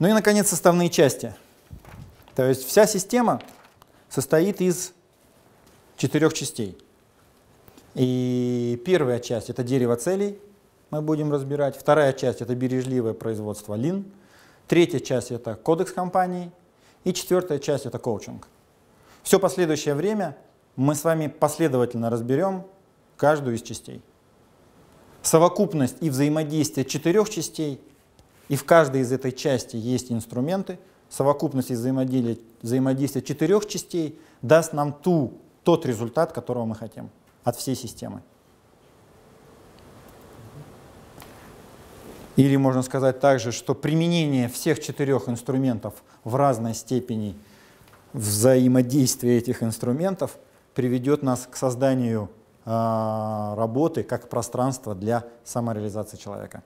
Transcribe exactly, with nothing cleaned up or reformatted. Ну и, наконец, составные части. То есть вся система состоит из четырех частей. И первая часть — это дерево целей, мы будем разбирать. Вторая часть — это бережливое производство лин. Третья часть — это кодекс компаний. И четвертая часть — это коучинг. Все последующее время мы с вами последовательно разберем каждую из частей. Совокупность и взаимодействие четырех частей, и в каждой из этой части есть инструменты. Совокупность и взаимодействие четырех частей даст нам ту, тот результат, которого мы хотим от всей системы. Или можно сказать также, что применение всех четырех инструментов в разной степени взаимодействия этих инструментов приведет нас к созданию э, работы как пространства для самореализации человека.